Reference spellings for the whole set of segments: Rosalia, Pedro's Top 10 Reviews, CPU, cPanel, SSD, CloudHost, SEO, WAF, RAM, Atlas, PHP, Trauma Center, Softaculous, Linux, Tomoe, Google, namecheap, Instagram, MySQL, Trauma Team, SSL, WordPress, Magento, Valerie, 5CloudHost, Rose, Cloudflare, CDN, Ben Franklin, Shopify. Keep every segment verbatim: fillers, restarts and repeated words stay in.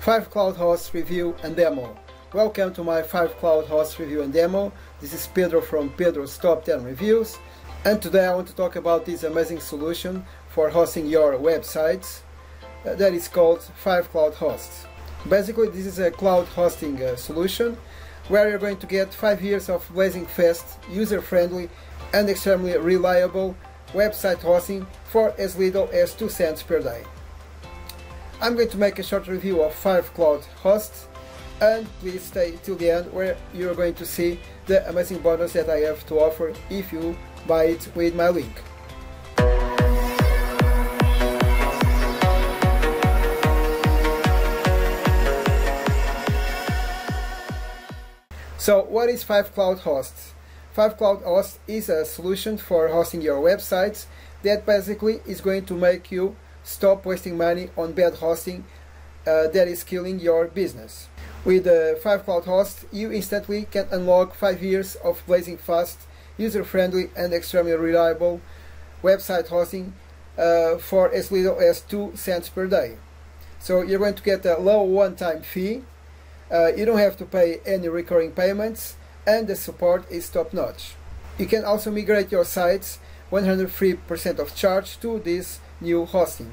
five CloudHost review and demo. Welcome to my five CloudHost review and demo. This is Pedro from Pedro's Top ten Reviews, and today I want to talk about this amazing solution for hosting your websites uh, that is called five CloudHost. Basically, this is a cloud hosting uh, solution where you're going to get five years of blazing fast, user-friendly and extremely reliable website hosting for as little as two cents per day. I'm going to make a short review of five CloudHost, and please stay till the end where you're going to see the amazing bonus that I have to offer if you buy it with my link. So what is five CloudHost? five CloudHost is a solution for hosting your websites that basically is going to make you stop wasting money on bad hosting uh, that is killing your business. With uh, five CloudHost, you instantly can unlock five years of blazing fast, user-friendly and extremely reliable website hosting uh, for as little as two cents per day. So you're going to get a low one-time fee, uh, you don't have to pay any recurring payments, and the support is top-notch. You can also migrate your sites one hundred three percent of charge to this new hosting.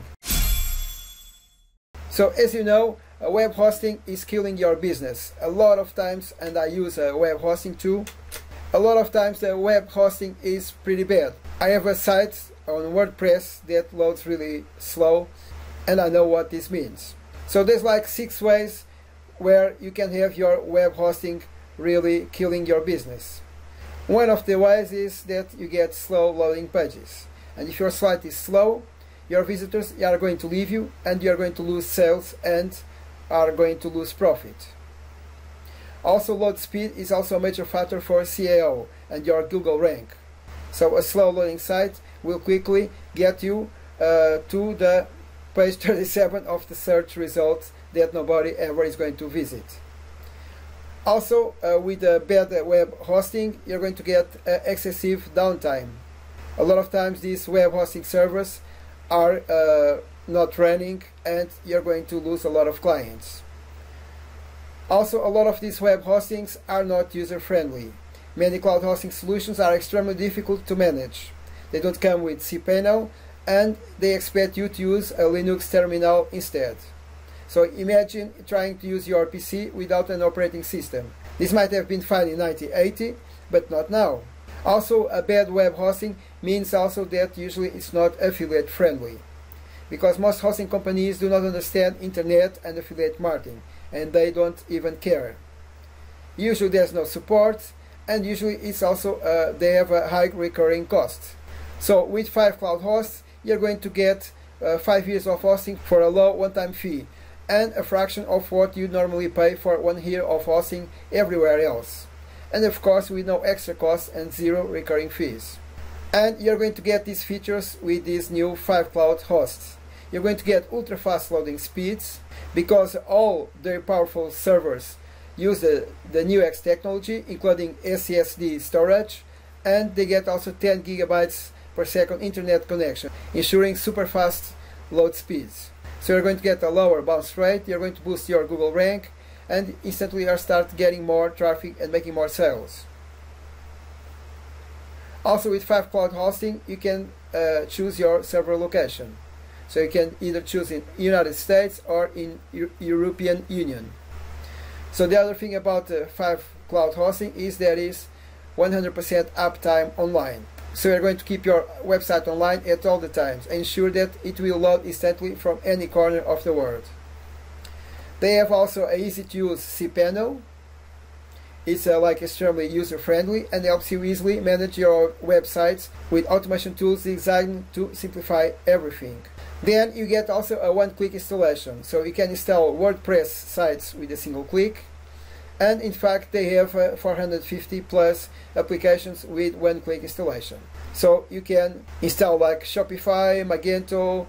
So as you know, web hosting is killing your business a lot of times, and I use uh, web hosting too. A lot of times the web hosting is pretty bad. I have a site on WordPress that loads really slow, and I know what this means. So there's like six ways where you can have your web hosting really killing your business. One of the ways is that you get slow loading pages, and if your site is slow, your visitors are going to leave you and you are going to lose sales and are going to lose profit. Also, load speed is also a major factor for S E O and your Google rank. So a slow loading site will quickly get you uh, to the page thirty-seven of the search results that nobody ever is going to visit. Also, uh, with a bad web hosting, you're going to get uh, excessive downtime. A lot of times these web hosting servers are uh, not running, and you're going to lose a lot of clients. Also, a lot of these web hostings are not user-friendly. Many cloud hosting solutions are extremely difficult to manage. They don't come with cPanel, and they expect you to use a Linux terminal instead. So imagine trying to use your P C without an operating system. This might have been fine in nineteen eighty, but not now. Also, a bad web hosting means also that usually it's not affiliate friendly, because most hosting companies do not understand internet and affiliate marketing, and they don't even care. Usually there's no support, and usually it's also uh, they have a high recurring cost. So with five CloudHost, you're going to get uh, five years of hosting for a low one-time fee, and a fraction of what you normally pay for one year of hosting everywhere else. And of course with no extra costs and zero recurring fees. And you're going to get these features with this new five CloudHost. You're going to get ultra-fast loading speeds, because all their powerful servers use the, the Nux technology, including S S D storage, and they get also ten gigabytes per second internet connection, ensuring super-fast load speeds. So you're going to get a lower bounce rate, you're going to boost your Google rank, and instantly you'll start getting more traffic and making more sales. Also, with five CloudHost, you can uh, choose your server location. So you can either choose in United States or in U European Union. So the other thing about uh, five CloudHost is there is one hundred percent uptime online. So you're going to keep your website online at all the times, ensure that it will load instantly from any corner of the world. They have also an easy to use cPanel. It's uh, like extremely user friendly and helps you easily manage your websites with automation tools designed to simplify everything. Then you get also a one-click installation, so you can install WordPress sites with a single click. And in fact they have uh, four hundred fifty plus applications with one-click installation. So you can install like Shopify, Magento,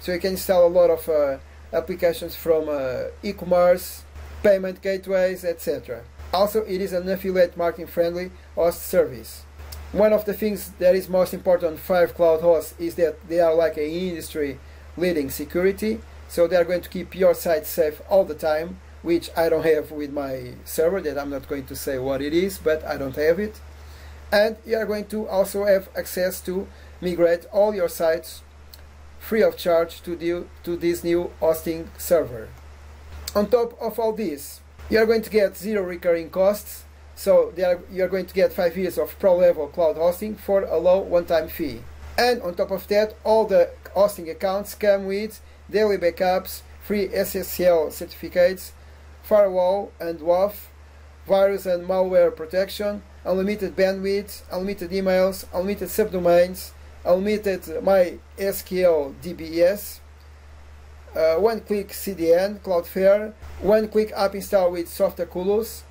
so you can install a lot of uh, applications from uh, e-commerce, payment gateways, et cetera. Also, it is an affiliate marketing friendly host service. One of the things that is most important on five CloudHost is that they are like an industry leading security, So they are going to keep your site safe all the time, which I don't have with my server, that I'm not going to say what it is, but I don't have it. And you are going to also have access to migrate all your sites free of charge to, the, to this new hosting server. On top of all this, you are going to get zero recurring costs, so they are, you are going to get five years of pro-level cloud hosting for a low one-time fee. And on top of that, all the hosting accounts come with daily backups, free S S L certificates, firewall and W A F, virus and malware protection, unlimited bandwidth, unlimited emails, unlimited subdomains, unlimited MySQL D B S, uh, one-click C D N, Cloudflare, one-click app install with Softaculous,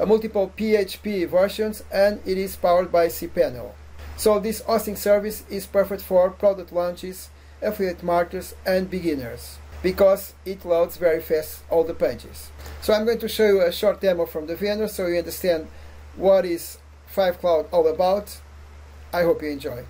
uh, multiple P H P versions, and it is powered by cPanel. So this hosting service is perfect for product launches, affiliate marketers and beginners, because it loads very fast all the pages. So I'm going to show you a short demo from the vendor so you understand what is five cloud all about. I hope you enjoy.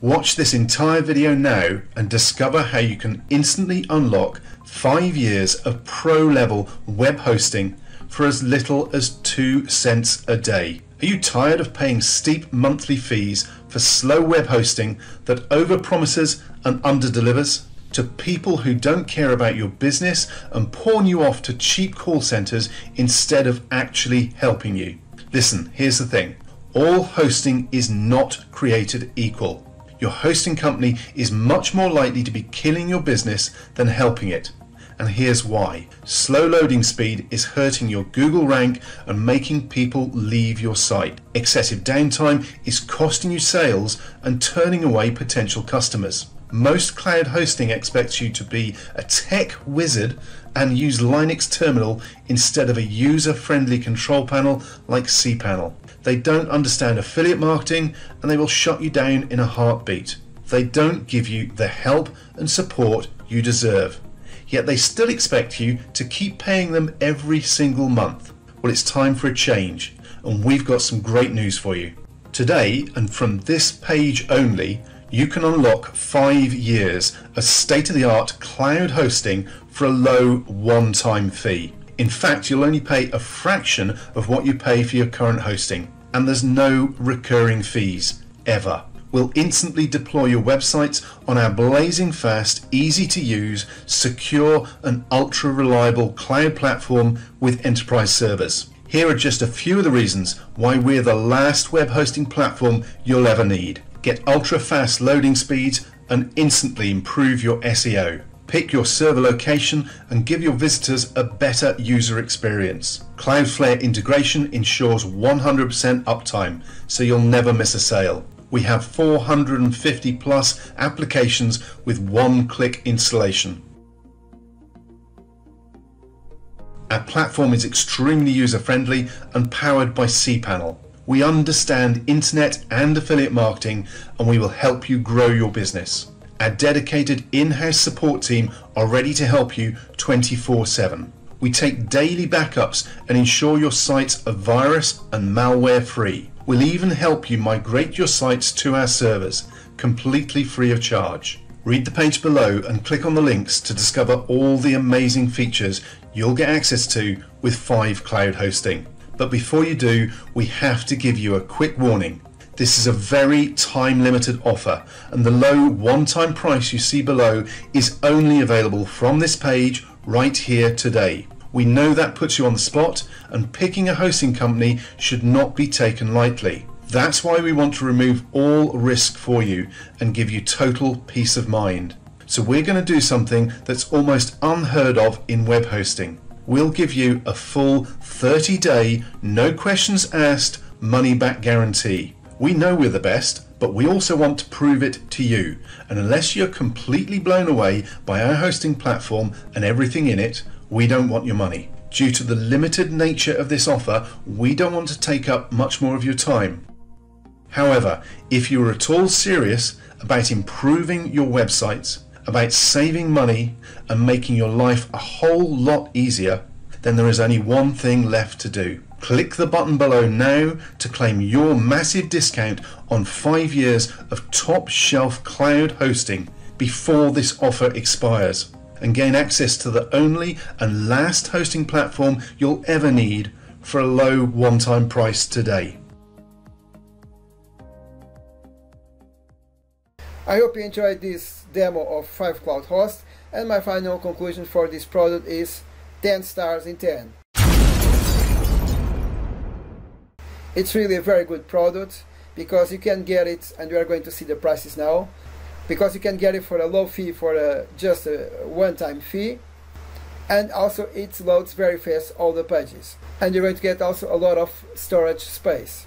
Watch this entire video now and discover how you can instantly unlock five years of pro-level web hosting for as little as two cents a day. Are you tired of paying steep monthly fees for slow web hosting that overpromises and underdelivers? To people who don't care about your business and pawn you off to cheap call centers instead of actually helping you? Listen, here's the thing. All hosting is not created equal. Your hosting company is much more likely to be killing your business than helping it. And here's why. Slow loading speed is hurting your Google rank and making people leave your site. Excessive downtime is costing you sales and turning away potential customers. Most cloud hosting expects you to be a tech wizard and use Linux terminal instead of a user-friendly control panel like cPanel. They don't understand affiliate marketing and they will shut you down in a heartbeat. They don't give you the help and support you deserve, yet they still expect you to keep paying them every single month. Well, it's time for a change, and we've got some great news for you. Today, and from this page only, you can unlock five years of state-of-the-art cloud hosting for a low one-time fee. In fact, you'll only pay a fraction of what you pay for your current hosting, and there's no recurring fees, ever. We'll instantly deploy your websites on our blazing fast, easy to use, secure and ultra reliable cloud platform with enterprise servers. Here are just a few of the reasons why we're the last web hosting platform you'll ever need. Get ultra-fast loading speeds and instantly improve your S E O. Pick your server location and give your visitors a better user experience. Cloudflare integration ensures one hundred percent uptime, so you'll never miss a sale. We have four hundred fifty plus applications with one-click installation. Our platform is extremely user-friendly and powered by cPanel. We understand internet and affiliate marketing, and we will help you grow your business. Our dedicated in-house support team are ready to help you twenty-four seven. We take daily backups and ensure your sites are virus and malware free. We'll even help you migrate your sites to our servers, completely free of charge. Read the page below and click on the links to discover all the amazing features you'll get access to with five cloud hosting. But before you do, we have to give you a quick warning. This is a very time-limited offer, and the low one-time price you see below is only available from this page right here today. We know that puts you on the spot, and picking a hosting company should not be taken lightly. That's why we want to remove all risk for you and give you total peace of mind. So we're going to do something that's almost unheard of in web hosting. We'll give you a full thirty day, no questions asked, money back guarantee. We know we're the best, but we also want to prove it to you. And unless you're completely blown away by our hosting platform and everything in it, we don't want your money. Due to the limited nature of this offer, we don't want to take up much more of your time. However, if you're at all serious about improving your websites, about saving money and making your life a whole lot easier, then there is only one thing left to do. Click the button below now to claim your massive discount on five years of top shelf cloud hosting. before this offer expires and gain access to the only and last hosting platform you'll ever need for a low one-time price today. I hope you enjoyed this demo of five cloud host, and my final conclusion for this product is ten stars in ten. It's really a very good product because you can get it, and we are going to see the prices now, because you can get it for a low fee, for a, just a one-time fee, and also it loads very fast all the pages, and you're going to get also a lot of storage space.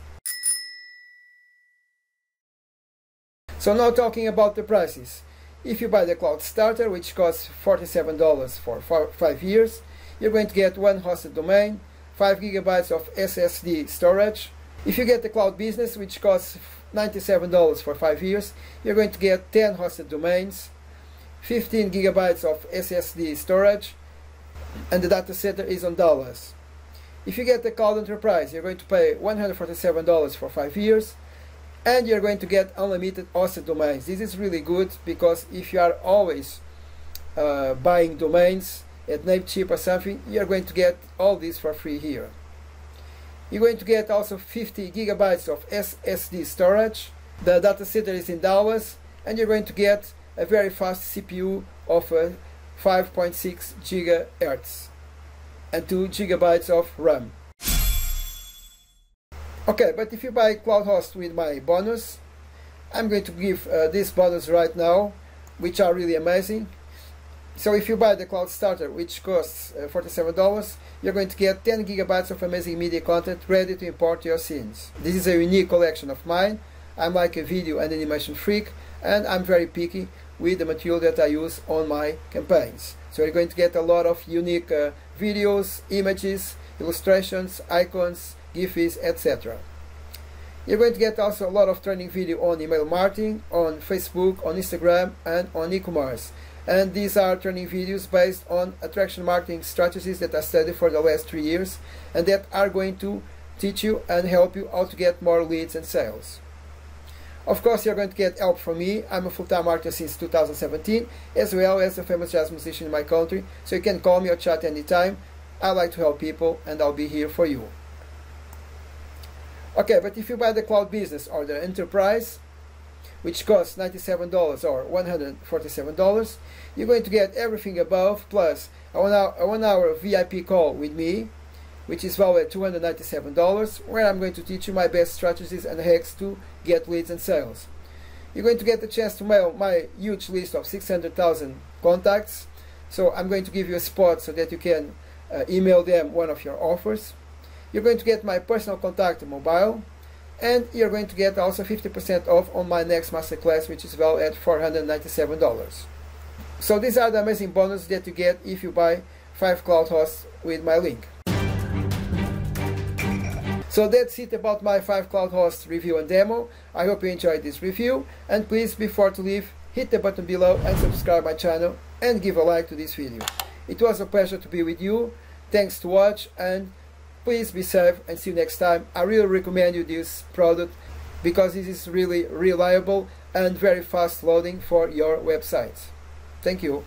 So now talking about the prices, if you buy the Cloud Starter, which costs forty-seven dollars for four, five years, you're going to get one hosted domain, five gigabytes of S S D storage. If you get the Cloud Business, which costs ninety-seven dollars for five years, you're going to get ten hosted domains, fifteen gigabytes of S S D storage, and the data center is on dollars. If you get the Cloud Enterprise, you're going to pay one hundred forty-seven dollars for five years, and you're going to get unlimited hosted domains. This is really good because if you are always uh, buying domains at Namecheap or something, you're going to get all this for free here. You're going to get also fifty gigabytes of S S D storage, the data center is in dollars, and you're going to get a very fast C P U of uh, five point six gigahertz and two gigabytes of RAM. Okay, but if you buy CloudHost with my bonus, I'm going to give uh, this bonus right now, which are really amazing. So if you buy the Cloud Starter, which costs uh, forty-seven dollars, you're going to get ten gigabytes of amazing media content ready to import your scenes. This is a unique collection of mine. I'm like a video and animation freak, and I'm very picky with the material that I use on my campaigns. So you're going to get a lot of unique uh, videos, images, illustrations, icons, GIFs, et cetera. You're going to get also a lot of training video on email marketing, on Facebook, on Instagram, and on e-commerce. And these are training videos based on attraction marketing strategies that I studied for the last three years and that are going to teach you and help you how to get more leads and sales. Of course, you're going to get help from me. I'm a full-time marketer since two thousand seventeen, as well as a famous jazz musician in my country, so you can call me or chat anytime. I like to help people, and I'll be here for you. Okay, but if you buy the Cloud Business or the Enterprise, which costs ninety-seven dollars or one hundred forty-seven dollars, you're going to get everything above, plus a one-hour, a one-hour V I P call with me, which is valued at two hundred ninety-seven dollars, where I'm going to teach you my best strategies and hacks to get leads and sales. You're going to get the chance to mail my huge list of six hundred thousand contacts, so I'm going to give you a spot so that you can uh, email them one of your offers. You're going to get my personal contact mobile, and you're going to get also fifty percent off on my next masterclass, which is valued at four hundred ninety-seven dollars. So these are the amazing bonuses that you get if you buy five cloud host with my link. So that's it about my five cloud host review and demo. I hope you enjoyed this review, and please, before to leave, hit the button below and subscribe my channel and give a like to this video. It was a pleasure to be with you. Thanks to watch, and please be safe and see you next time. I really recommend you this product because this is really reliable and very fast loading for your website. Thank you.